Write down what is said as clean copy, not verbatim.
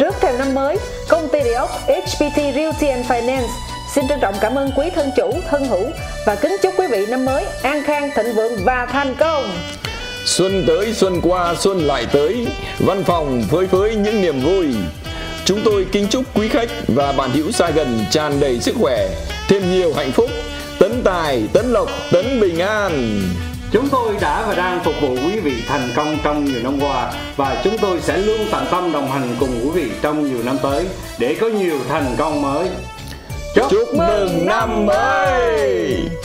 trước thềm năm mới, công ty địa ốc HPT Realty and Finance xin trân trọng cảm ơn quý thân chủ, thân hữu và kính chúc quý vị năm mới an khang, thịnh vượng và thành công. Xuân tới xuân qua xuân lại tới, văn phòng phơi phới những niềm vui. Chúng tôi kính chúc quý khách và bạn hữu xa gần tràn đầy sức khỏe, thêm nhiều hạnh phúc, tấn tài, tấn lộc, tấn bình an. Chúng tôi đã và đang phục vụ quý vị thành công trong nhiều năm qua và chúng tôi sẽ luôn tận tâm đồng hành cùng quý vị trong nhiều năm tới để có nhiều thành công mới. Chúc mừng năm mới!